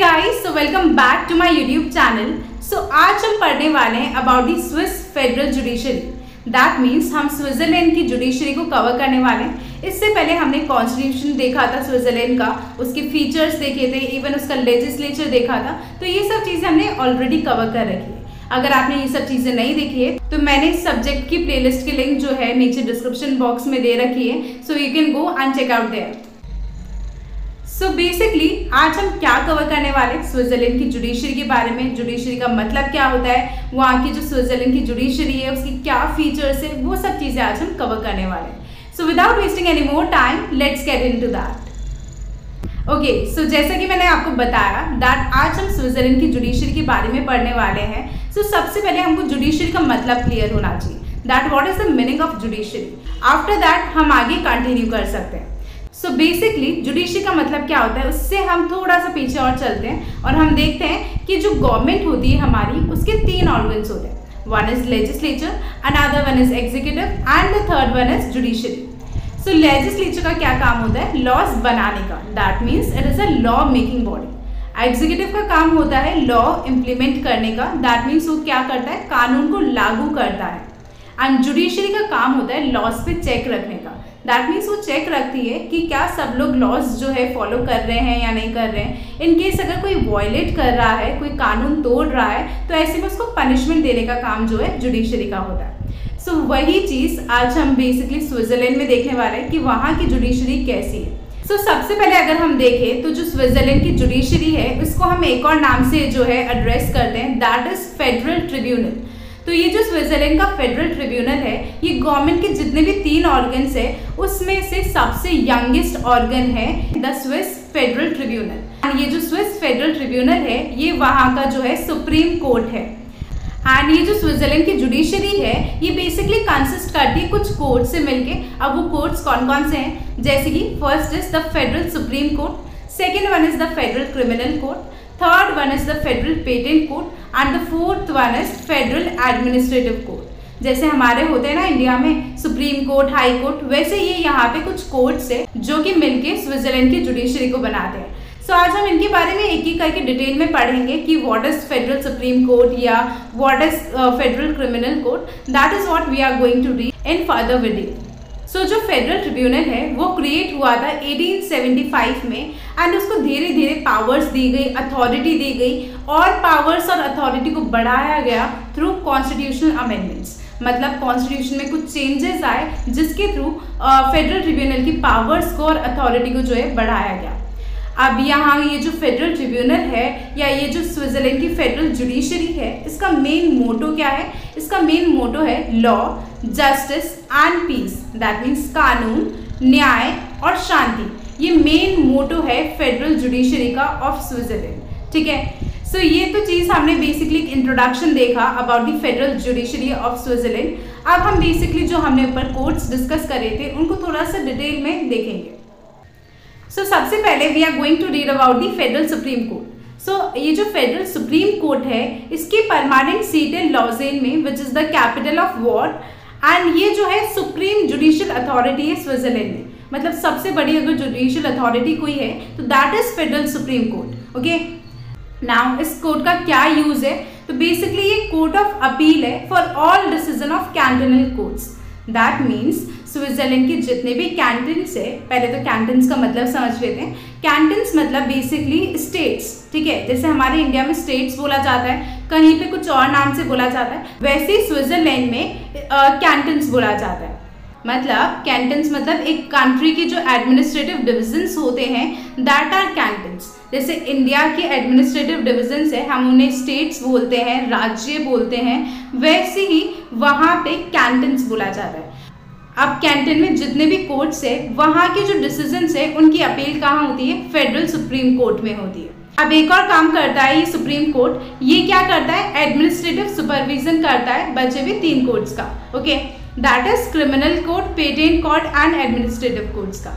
Guys, so welcome back to my YouTube channel. So आज हम पढ़ने वाले हैं about the Swiss federal judiciary. That means हम स्विट्जरलैंड की जुडिशरी को कवर करने वाले हैं। इससे पहले हमने कॉन्स्टिट्यूशन देखा था स्विट्जरलैंड का, उसके फीचर्स देखे थे, इवन उसका लेजिस्लेचर देखा था। तो ये सब चीज़ें हमने ऑलरेडी कवर कर रखी है। अगर आपने ये सब चीज़ें नहीं देखी है तो मैंने इस सब्जेक्ट की प्लेलिस्ट की लिंक जो है नीचे डिस्क्रिप्शन बॉक्स में दे रखी है, so you can go and check out there. So basically आज हम क्या कवर करने वाले हैं, स्विट्जरलैंड की जुडिशरी के बारे में। जुडिशरी का मतलब क्या होता है, वहाँ की जो स्विट्जरलैंड की जुडिशरी है उसकी क्या फीचर्स है, वो सब चीज़ें आज हम कवर करने वाले हैं। So without wasting any more time let's get into that. Okay, so जैसा कि मैंने आपको बताया दैट आज हम स्विट्जरलैंड की जुडिशरी के बारे में पढ़ने वाले हैं। सो सबसे पहले हमको जुडिशरी का मतलब क्लियर होना चाहिए, that what is the meaning of judiciary. After that हम आगे कंटिन्यू कर सकते हैं। सो बेसिकली जुडिशरी का मतलब क्या होता है, उससे हम थोड़ा सा पीछे और चलते हैं और हम देखते हैं कि जो गवर्नमेंट होती है हमारी, उसके तीन ऑर्गन्स होते हैं। One is legislature, another one is executive and the third one is judiciary. So legislature का क्या काम होता है, लॉज बनाने का। That means it is a law making body. Executive का काम होता है लॉ इम्प्लीमेंट करने का। दैट मीन्स वो क्या करता है, कानून को लागू करता है। एंड जुडिशरी का काम होता है लॉज पे चेक रखने का। दैट मीन्स वो चेक रखती है कि क्या सब लोग लॉज जो है फॉलो कर रहे हैं या नहीं कर रहे हैं। इन केस अगर कोई वॉयलेट कर रहा है, कोई कानून तोड़ रहा है, तो ऐसे में उसको पनिशमेंट देने का काम जो है जुडिशरी का होता है। सो वही चीज़ आज हम बेसिकली स्विट्जरलैंड में देखने वाले हैं कि वहाँ की जुडिशरी कैसी है। सो सबसे पहले अगर हम देखें तो जो स्विट्जरलैंड की जुडिशरी है उसको हम एक और नाम से जो है एड्रेस करते हैं, दैट इज़ फेडरल ट्रिब्यूनल। तो ये जो स्विट्जरलैंड का फेडरल ट्रिब्यूनल है, ये गवर्नमेंट के जितने भी तीन ऑर्गन्स है उसमें से सबसे यंगेस्ट ऑर्गन है द स्विस फेडरल ट्रिब्यूनल। ये जो स्विस फेडरल ट्रिब्यूनल है ये वहाँ का जो है सुप्रीम कोर्ट है। एंड ये जो स्विट्जरलैंड की जुडिशरी है ये बेसिकली कंसिस्ट करती है कुछ कोर्ट से मिलके। अब वो कोर्ट्स कौन कौन से हैं, जैसे कि first is the federal supreme court, second one is the federal criminal court, third one is the federal patent court and the fourth one is federal administrative court. जैसे हमारे होते हैं ना इंडिया में सुप्रीम कोर्ट, हाई कोर्ट, वैसे ये यहाँ पे कुछ कोर्ट्स है जो कि मिलके स्विट्जरलैंड की जुडिशरी को बनाते हैं। सो आज हम इनके बारे में एक एक करके डिटेल में पढ़ेंगे कि what is federal supreme court या what is federal criminal court. That is what we are going to read in further video. So जो फेडरल ट्रिब्यूनल है वो क्रिएट हुआ था 1875 में एंड उसको धीरे धीरे पावर्स दी गई, अथॉरिटी दी गई और पावर्स और अथॉरिटी को बढ़ाया गया थ्रू कॉन्स्टिट्यूशनल अमेंडमेंट्स। मतलब कॉन्स्टिट्यूशन में कुछ चेंजेस आए जिसके थ्रू फेडरल ट्रिब्यूनल की पावर्स को और अथॉरिटी को जो है बढ़ाया गया। अब यहाँ ये जो फेडरल ट्रिब्यूनल है या ये जो स्विट्जरलैंड की फेडरल जुडिशरी है, इसका मेन मोटो क्या है, इसका मेन मोटो है law, justice and peace. That means कानून, न्याय और शांति। ये मेन मोटो है फेडरल जुडिशरी का ऑफ स्विट्जरलैंड। ठीक है, सो ये तो चीज़ हमने बेसिकली इंट्रोडक्शन देखा about the federal judiciary of Switzerland. अब हम बेसिकली जो हमने ऊपर कोर्ट्स डिस्कस करे थे उनको थोड़ा सा डिटेल में देखेंगे। सो सबसे पहले we are going to read about the federal supreme court. So ये जो फेडरल सुप्रीम कोर्ट है इसकी परमानेंट सीट है लॉज़ेन में, which is the capital of Vaud. And ये जो है सुप्रीम जुडिशियल अथॉरिटी है स्विट्जरलैंड में। मतलब सबसे बड़ी अगर जुडिशियल अथॉरिटी कोई है तो that is federal supreme court. Okay, now इस कोर्ट का क्या यूज़ है, तो बेसिकली ये कोर्ट ऑफ अपील है for all decision of cantonal courts. That means Switzerland के जितने भी कैंटन्स है, पहले तो कैंटन्स का मतलब समझ लेते हैं। कैंटन्स मतलब बेसिकली स्टेट्स। ठीक है, जैसे हमारे इंडिया में स्टेट्स बोला जाता है, कहीं पे कुछ और नाम से बोला जाता है, वैसे ही स्विट्जरलैंड में कैंटन्स बोला जाता है। मतलब कैंटन्स मतलब एक कंट्री के जो एडमिनिस्ट्रेटिव डिविजन्स होते हैं दैट आर कैंटन्स। जैसे इंडिया के एडमिनिस्ट्रेटिव डिविजन्स है हम उन्हें स्टेट्स बोलते हैं, राज्य बोलते हैं, वैसे ही वहाँ पे कैंटन्स बोला जाता है। अब कैंटन में जितने भी कोर्ट्स है वहाँ के जो डिसीजन्स है उनकी अपील कहाँ होती है, फेडरल सुप्रीम कोर्ट में होती है। अब एक और काम करता है ये सुप्रीम कोर्ट, ये क्या करता है, एडमिनिस्ट्रेटिव सुपरविजन करता है बचे हुए तीन कोर्ट्स का। Okay, that is criminal court, patent court and administrative courts का।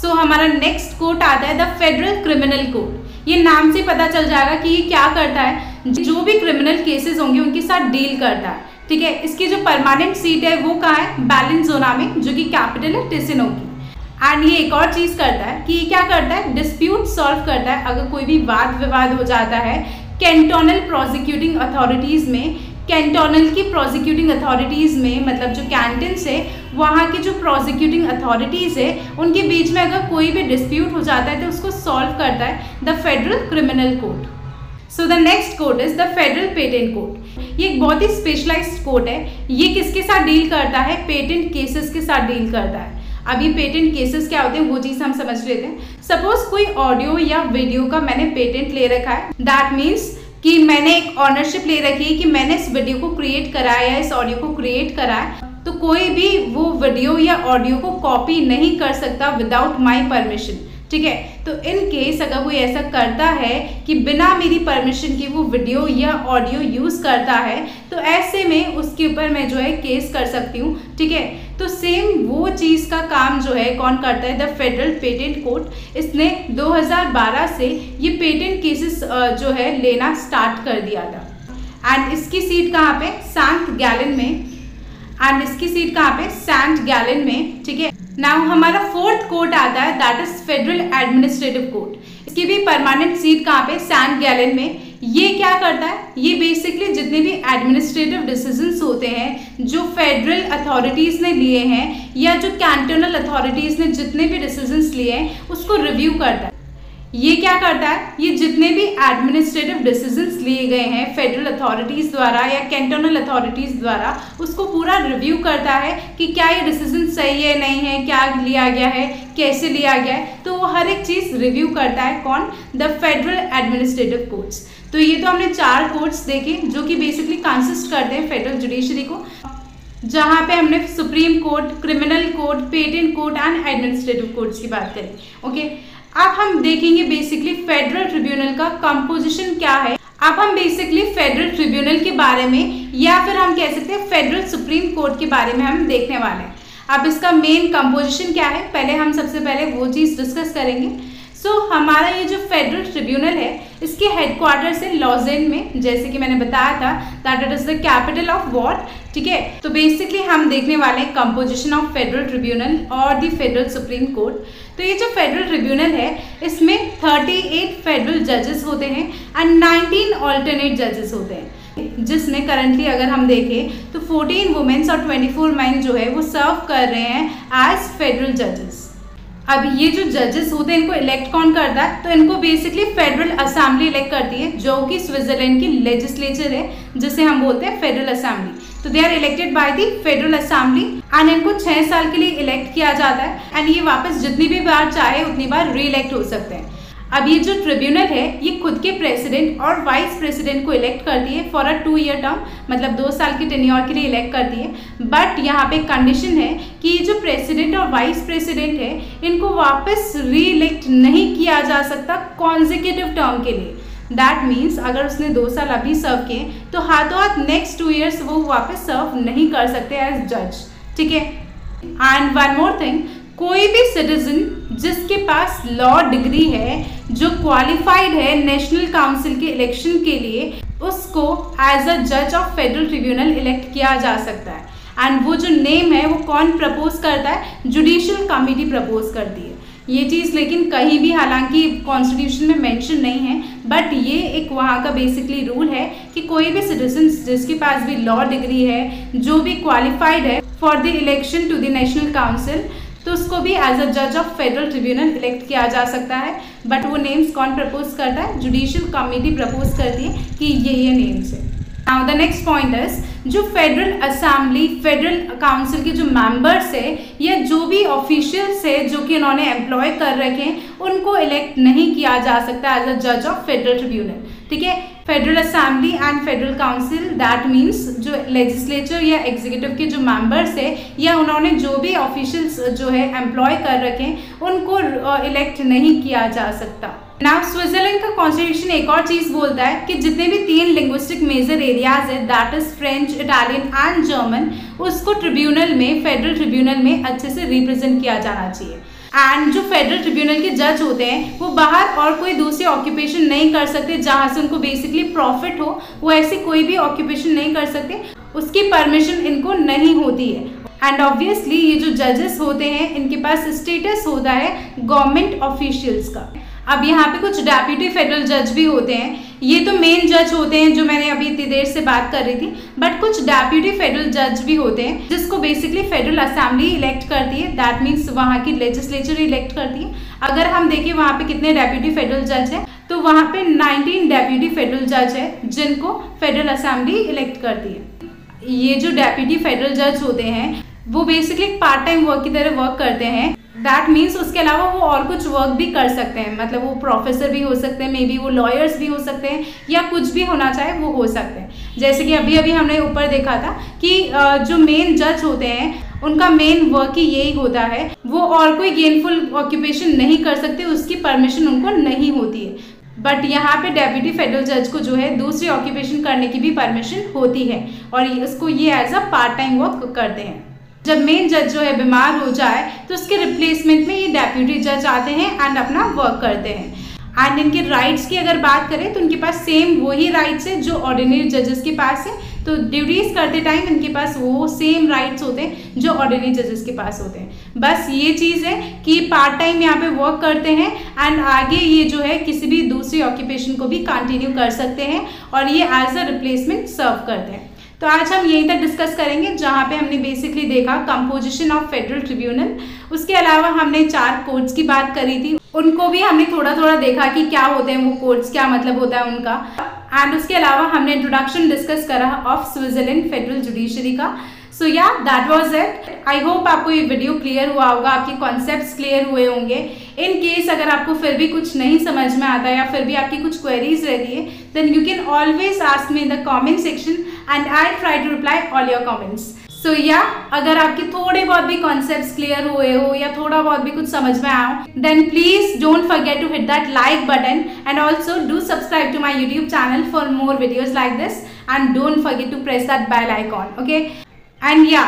सो हमारा नेक्स्ट कोर्ट आता है द फेडरल क्रिमिनल कोर्ट। ये नाम से पता चल जाएगा कि ये क्या करता है, जो भी क्रिमिनल केसेस होंगे उनके साथ डील करता है। ठीक है, इसकी जो परमानेंट सीट है वो कहाँ है, बेलिनज़ोना में, जो कि कैपिटल है टिसिनो की। एंड ये एक और चीज़ करता है कि ये क्या करता है, डिस्प्यूट सॉल्व करता है। अगर कोई भी वाद विवाद हो जाता है कैंटोनल प्रोसिक्यूटिंग अथॉरिटीज़ में, कैंटोनल की प्रोसिक्यूटिंग अथॉरिटीज़ में मतलब जो कैंटन्स है वहाँ की जो प्रोसिक्यूटिंग अथॉरिटीज़ है उनके बीच में अगर कोई भी डिस्प्यूट हो जाता है तो उसको सॉल्व करता है the federal criminal court. So the next court is the federal patent court. ये एक बहुत ही स्पेशलाइज्ड कोर्ट है। ये किसके साथ डील करता है? पेटेंट केसेस के साथ डील करता है। अब ये पेटेंट केसेस क्या होते हैं वो चीज़ हम समझ लेते हैं। सपोज कोई ऑडियो या वीडियो का मैंने पेटेंट ले रखा है, दैट मीन्स कि मैंने एक ऑनरशिप ले रखी है कि मैंने इस वीडियो को क्रिएट कराया है, इस ऑडियो को क्रिएट कराया, तो कोई भी वो वीडियो या ऑडियो को कॉपी नहीं कर सकता विदाउट माई परमिशन। ठीक है, तो इन केस अगर कोई ऐसा करता है कि बिना मेरी परमिशन के वो वीडियो या ऑडियो यूज़ करता है तो ऐसे में उसके ऊपर मैं जो है केस कर सकती हूँ। ठीक है, तो सेम वो चीज़ का काम जो है कौन करता है? The federal patent court. इसने 2012 से ये पेटेंट केसेस जो है लेना स्टार्ट कर दिया था। एंड इसकी सीट कहाँ पे? सांत गैलन में। एंड इसकी सीट कहाँ पे? सांत गैलन में। ठीक है, नाउ हमारा फोर्थ कोर्ट आता है that is federal administrative court. इसकी भी परमानेंट सीट कहाँ पे? सांत गैलन में। ये क्या करता है? ये बेसिकली जितने भी एडमिनिस्ट्रेटिव डिसीजंस होते हैं जो फेडरल अथॉरिटीज़ ने लिए हैं या जो कैंटोनल अथॉरिटीज़ ने जितने भी डिसीजंस लिए हैं उसको रिव्यू करता है। ये क्या करता है? ये जितने भी एडमिनिस्ट्रेटिव डिसीजंस लिए गए हैं फेडरल अथॉरिटीज़ द्वारा या कैंटोनल अथॉरिटीज़ द्वारा उसको पूरा रिव्यू करता है कि क्या ये डिसीजन सही है, नहीं है, क्या लिया गया है, कैसे लिया गया है, तो वो हर एक चीज़ रिव्यू करता है। कौन? The federal administrative courts. तो ये तो हमने चार कोर्ट्स देखे जो कि बेसिकली कंसिस्ट करते हैं फेडरल जुडिशरी को, जहाँ पे हमने supreme court, criminal court, patent court and administrative courts की बात करी। ओके, अब हम देखेंगे बेसिकली फेडरल ट्रिब्यूनल का कंपोजिशन क्या है। अब हम बेसिकली फेडरल ट्रिब्यूनल के बारे में या फिर हम कह सकते हैं फेडरल सुप्रीम कोर्ट के बारे में हम देखने वाले हैं। अब इसका मेन कंपोजिशन क्या है पहले हम सबसे पहले वो चीज़ डिस्कस करेंगे। सो हमारा ये जो फेडरल ट्रिब्यूनल है इसके हेडक्वार्टर्स है लॉज़ेन में, जैसे कि मैंने बताया था that it is the capital of Vaud. ठीक है, तो बेसिकली हम देखने वाले हैं कंपोजिशन ऑफ फेडरल ट्रिब्यूनल और द फेडरल सुप्रीम कोर्ट। तो ये जो फेडरल ट्रिब्यूनल है इसमें 38 फेडरल जजेस होते हैं एंड 19 ऑल्टरनेट जजेस होते हैं, जिसमें करंटली अगर हम देखें तो 14 वुमेन्स और 24 मैन जो है वो सर्व कर रहे हैं एज फेडरल जजेस। अब ये जो जजेस होते हैं इनको इलेक्ट कौन करता है? तो इनको बेसिकली फेडरल असेंबली इलेक्ट करती है जो कि स्विट्जरलैंड की लेजिस्लेचर है, जिसे हम बोलते हैं फेडरल असेंबली। तो they are elected by the federal assembly and इनको 6 साल के लिए इलेक्ट किया जाता है एंड ये वापस जितनी भी बार चाहे उतनी बार री इलेक्ट हो सकते हैं। अब ये जो ट्रिब्यूनल है ये खुद के प्रेसिडेंट और वाइस प्रेसिडेंट को इलेक्ट करती है फॉर अ 2 ईयर टर्म, मतलब 2 साल के टेन्योर के लिए इलेक्ट करती है। बट यहाँ पे कंडीशन है कि ये जो प्रेसिडेंट और वाइस प्रेसिडेंट है इनको वापस री इलेक्ट नहीं किया जा सकता कॉन्जिक्यूटिव टर्म के लिए। दैट मीन्स अगर उसने 2 साल अभी सर्व किए तो हाथों हाथ नेक्स्ट 2 ईयर्स वो वापस सर्व नहीं कर सकते एज जज। ठीक है, एंड वन मोर थिंग, कोई भी सिटीजन जिसके पास लॉ डिग्री है, जो क्वालिफाइड है नेशनल काउंसिल के इलेक्शन के लिए, उसको एज अ जज ऑफ फेडरल ट्रिब्यूनल इलेक्ट किया जा सकता है। एंड वो जो नेम है वो कौन प्रपोज करता है? जुडिशियल कमेटी प्रपोज करती है ये चीज़, लेकिन कहीं भी हालांकि कॉन्स्टिट्यूशन में मेंशन नहीं है, बट ये एक वहाँ का बेसिकली रूल है कि कोई भी सिटीजन जिसके पास भी लॉ डिग्री है, जो भी क्वालिफाइड है for the election to the national council, तो उसको भी एज अ जज ऑफ फेडरल ट्रिब्यूनल इलेक्ट किया जा सकता है। बट वो नेम्स कौन प्रपोज करता है? जुडिशियल कमेटी प्रपोज करती है कि ये नेम्स है। Now the next point is जो फेडरल असेंबली, फेडरल काउंसिल के जो मेंबर्स है या जो भी ऑफिशियल्स है जो कि इन्होंने एम्प्लॉय कर रखे हैं उनको इलेक्ट नहीं किया जा सकता एज अ जज ऑफ फेडरल ट्रिब्यूनल। ठीक है, federal assembly and federal council, that means जो लेजिस्लेचर या एग्जीक्यूटिव के जो मेंबर्स है या उन्होंने जो भी ऑफिशियल्स जो है एम्प्लॉय कर रखे उनको इलेक्ट नहीं किया जा सकता। नाउ स्विट्जरलैंड का कॉन्स्टिट्यूशन एक और चीज़ बोलता है कि जितने भी 3 लिंग्विस्टिक मेजर एरियाज है, that is French, Italian and German, उसको ट्रिब्यूनल में, फेडरल ट्रिब्यूनल में अच्छे से रिप्रेजेंट किया जाना चाहिए। एंड जो फेडरल ट्रिब्यूनल के जज होते हैं वो बाहर और कोई दूसरी ऑक्यूपेशन नहीं कर सकते जहाँ से उनको बेसिकली प्रॉफिट हो, वो ऐसी कोई भी ऑक्यूपेशन नहीं कर सकते, उसकी परमिशन इनको नहीं होती है। एंड ऑब्वियसली ये जो जजेस होते हैं इनके पास स्टेटस होता है गवर्नमेंट ऑफिशियल्स का। अब यहाँ पे कुछ डेप्यूटी फेडरल जज भी होते हैं, ये तो मेन जज होते हैं जो मैंने अभी इतनी देर से बात कर रही थी, बट कुछ डेप्यूटी फेडरल जज भी होते हैं जिसको बेसिकली फेडरल असेंबली इलेक्ट करती है, दैट मीन्स वहाँ की लेजिस्लेचर इलेक्ट करती है। अगर हम देखें वहाँ पे कितने डेप्यूटी फेडरल जज हैं तो वहाँ पे 19 डेप्यूटी फेडरल जज है जिनको फेडरल असेंबली इलेक्ट करती है। ये जो डेप्यूटी फेडरल जज होते हैं वो बेसिकली पार्ट टाइम वर्क की तरह वर्क करते हैं, दैट मीन्स उसके अलावा वो और कुछ वर्क भी कर सकते हैं, मतलब वो प्रोफेसर भी हो सकते हैं, मे बी वो लॉयर्स भी हो सकते हैं, या कुछ भी होना चाहे वो हो सकते हैं। जैसे कि अभी अभी हमने ऊपर देखा था कि जो मेन जज होते हैं उनका मेन वर्क ही यही होता है, वो और कोई गेनफुल ऑक्यूपेशन नहीं कर सकते, उसकी परमिशन उनको नहीं होती है। बट यहाँ पे डेप्यूटी फेडरल जज को जो है दूसरी ऑक्यूपेशन करने की भी परमिशन होती है और उसको ये as a part time work करते हैं। जब मेन जज जो है बीमार हो जाए तो उसके रिप्लेसमेंट में ये डेप्यूटी जज आते हैं एंड अपना वर्क करते हैं। एंड इनके राइट्स की अगर बात करें तो इनके पास सेम वही राइट्स है जो ऑर्डिनरी जजेस के पास है, तो ड्यूटीज करते टाइम इनके पास वो सेम राइट्स होते हैं जो ऑर्डिनरी जजेस के पास होते हैं। बस ये चीज़ है कि पार्ट टाइम यहाँ पे वर्क करते हैं एंड आगे ये जो है किसी भी दूसरी ऑक्यूपेशन को भी कंटिन्यू कर सकते हैं और ये एज अ रिप्लेसमेंट सर्व करते हैं। तो आज हम यहीं तक डिस्कस करेंगे जहाँ पे हमने बेसिकली देखा कंपोजिशन ऑफ फेडरल ट्रिब्यूनल, उसके अलावा हमने 4 कोर्ट्स की बात करी थी, उनको भी हमने थोड़ा थोड़ा देखा कि क्या होते हैं वो कोर्ट्स, क्या मतलब होता है उनका। एंड उसके अलावा हमने इंट्रोडक्शन डिस्कस करा ऑफ स्विट्जरलैंड फेडरल जुडिशरी का। So yeah that was it. I hope आपको ये वीडियो क्लियर हुआ होगा, आपके कॉन्सेप्ट्स क्लियर हुए होंगे। इन केस अगर आपको फिर भी कुछ नहीं समझ में आता या फिर भी आपकी कुछ क्वेरीज रहती है then you can always ask me in the comment section and I try to reply all your comments. So yeah अगर आपके थोड़े बहुत भी कॉन्सेप्ट्स क्लियर हुए हो या थोड़ा बहुत भी कुछ समझ में आया हो then please don't forget to hit that like button and also do subscribe to my YouTube channel for more videos like this and don't forget to press that bell icon, okay. And yeah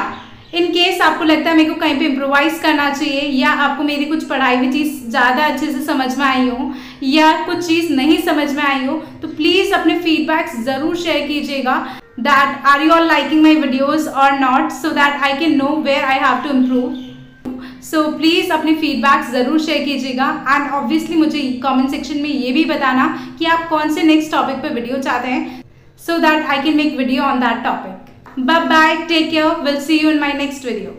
in case आपको लगता है मेरे को कहीं पे improvise करना चाहिए या आपको मेरी कुछ पढ़ाई हुई चीज़ ज़्यादा अच्छे से समझ में आई हो या कुछ चीज़ नहीं समझ में आई हो तो प्लीज़ अपने फीडबैक्स ज़रूर शेयर कीजिएगा that are you all liking my videos और not, so that I can know where I have to improve. So please अपने फीडबैक्स ज़रूर शेयर कीजिएगा एंड ऑब्वियसली मुझे कॉमेंट सेक्शन में ये भी बताना कि आप कौन से नेक्स्ट टॉपिक पर वीडियो चाहते हैं so that I can make video on that topic. Bye bye, take care, we'll see you in my next video.